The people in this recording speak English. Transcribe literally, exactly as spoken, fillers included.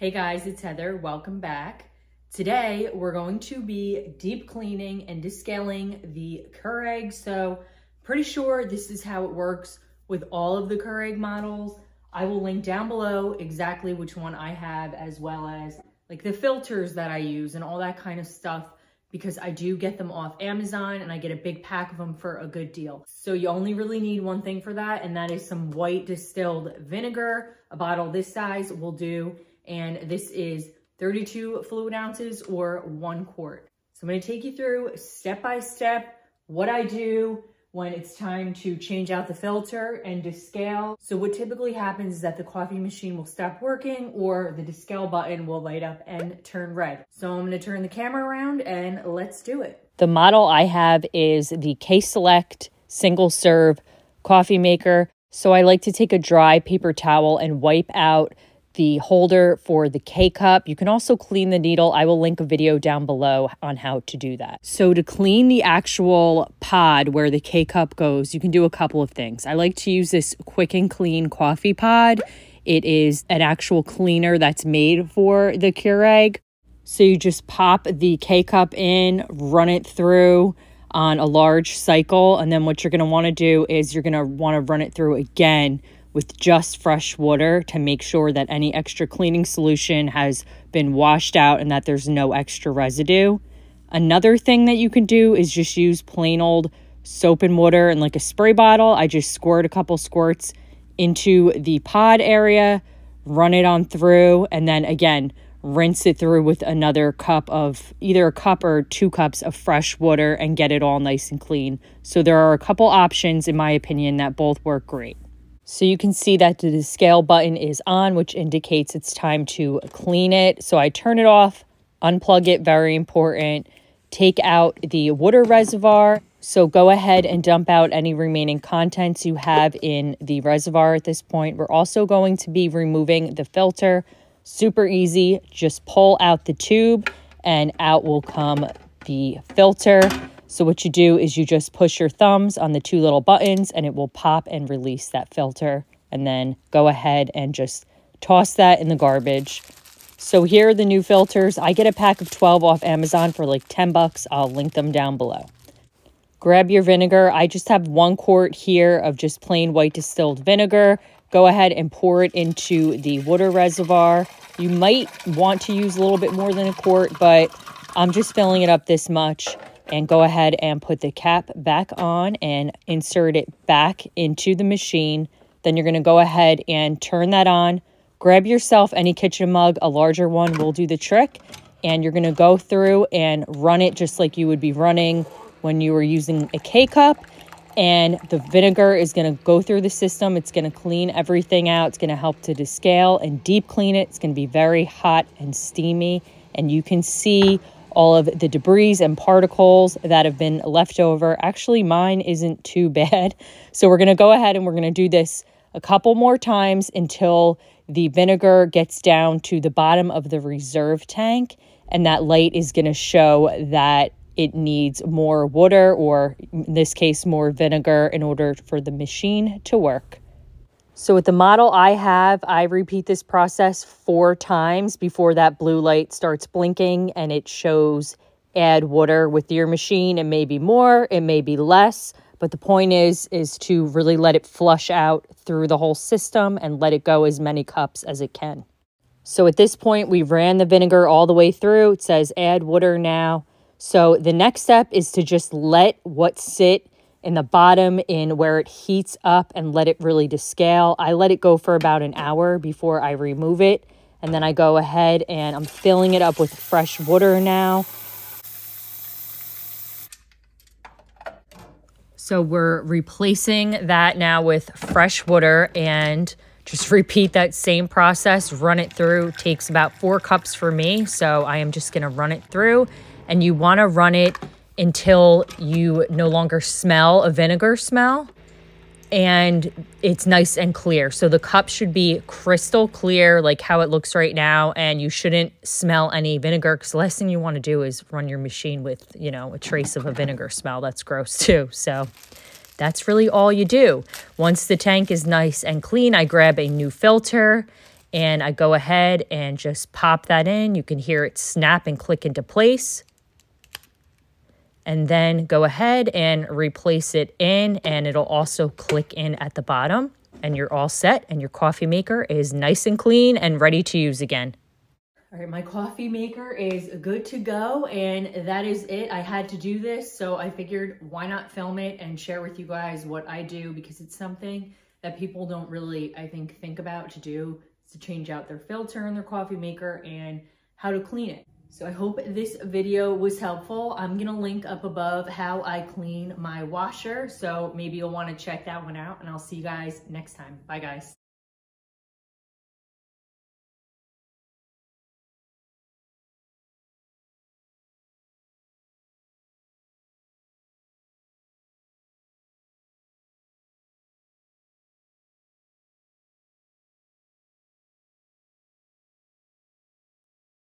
Hey guys, it's Heather. Welcome back. Today we're going to be deep cleaning and descaling the Keurig. So pretty sure this is how it works with all of the Keurig models. I will link down below exactly which one I have, as well as like the filters that I use and all that kind of stuff, because I do get them off Amazon and I get a big pack of them for a good deal. So you only really need one thing for that, and that is some white distilled vinegar. A bottle this size will do. And this is thirty-two fluid ounces or one quart. So I'm going to take you through step by step what I do when it's time to change out the filter and descale. So what typically happens is that the coffee machine will stop working or the descale button will light up and turn red. So I'm going to turn the camera around and let's do it. The model I have is the K-Select single serve coffee maker. So I like to take a dry paper towel and wipe out the holder for the K-Cup. You can also clean the needle. I will link a video down below on how to do that. So to clean the actual pod where the K-Cup goes, you can do a couple of things. I like to use this quick and clean coffee pod. It is an actual cleaner that's made for the Keurig. So you just pop the K-Cup in, run it through on a large cycle. And then what you're gonna wanna do is you're gonna wanna run it through again with just fresh water to make sure that any extra cleaning solution has been washed out and that there's no extra residue. Another thing that you can do is just use plain old soap and water and like a spray bottle. I just squirt a couple squirts into the pod area, run it on through, and then again, rinse it through with another cup of either a cup or two cups of fresh water and get it all nice and clean. So there are a couple options, in my opinion, that both work great. So you can see that the descale button is on, which indicates it's time to clean it. So I turn it off, unplug it, very important. Take out the water reservoir. So go ahead and dump out any remaining contents you have in the reservoir at this point. We're also going to be removing the filter. Super easy. Just pull out the tube and out will come the filter. So what you do is you just push your thumbs on the two little buttons and it will pop and release that filter, and then go ahead and just toss that in the garbage. So here are the new filters. I get a pack of twelve off Amazon for like ten bucks. I'll link them down below. Grab your vinegar. I just have one quart here of just plain white distilled vinegar. Go ahead and pour it into the water reservoir. You might want to use a little bit more than a quart, but I'm just filling it up this much. And go ahead and put the cap back on and insert it back into the machine. Then you're gonna go ahead and turn that on. Grab yourself any kitchen mug, a larger one will do the trick. And you're gonna go through and run it just like you would be running when you were using a K-Cup. And the vinegar is gonna go through the system. It's gonna clean everything out. It's gonna help to descale and deep clean it. It's gonna be very hot and steamy. And you can see all of the debris and particles that have been left over. Actually, mine isn't too bad. So we're going to go ahead and we're going to do this a couple more times until the vinegar gets down to the bottom of the reserve tank. And that light is going to show that it needs more water, or in this case, more vinegar, in order for the machine to work. So with the model I have, I repeat this process four times before that blue light starts blinking and it shows add water. With your machine, it may be more, it may be less, but the point is, is to really let it flush out through the whole system and let it go as many cups as it can. So at this point, we ran the vinegar all the way through. It says add water now. So the next step is to just let what sit in the bottom in where it heats up and let it really descale. I let it go for about an hour before I remove it. And then I go ahead and I'm filling it up with fresh water now. So we're replacing that now with fresh water, and just repeat that same process, run it through. It takes about four cups for me. So I am just gonna run it through, and you wanna run it until you no longer smell a vinegar smell and it's nice and clear. So the cup should be crystal clear, like how it looks right now, and you shouldn't smell any vinegar, because the last thing you want to do is run your machine with, you know, a trace of a vinegar smell. That's gross too. So that's really all you do. Once the tank is nice and clean, I grab a new filter And I go ahead and just pop that in. You can hear it snap and click into place. And then go ahead and replace it in, and it'll also click in at the bottom. And you're all set, and your coffee maker is nice and clean and ready to use again. All right, my coffee maker is good to go, and that is it. I had to do this, so I figured why not film it and share with you guys what I do, because it's something that people don't really, I think, think about to do, to change out their filter in their coffee maker and how to clean it. So I hope this video was helpful. I'm gonna link up above how I clean my washer, so maybe you'll wanna check that one out, and I'll see you guys next time. Bye, guys.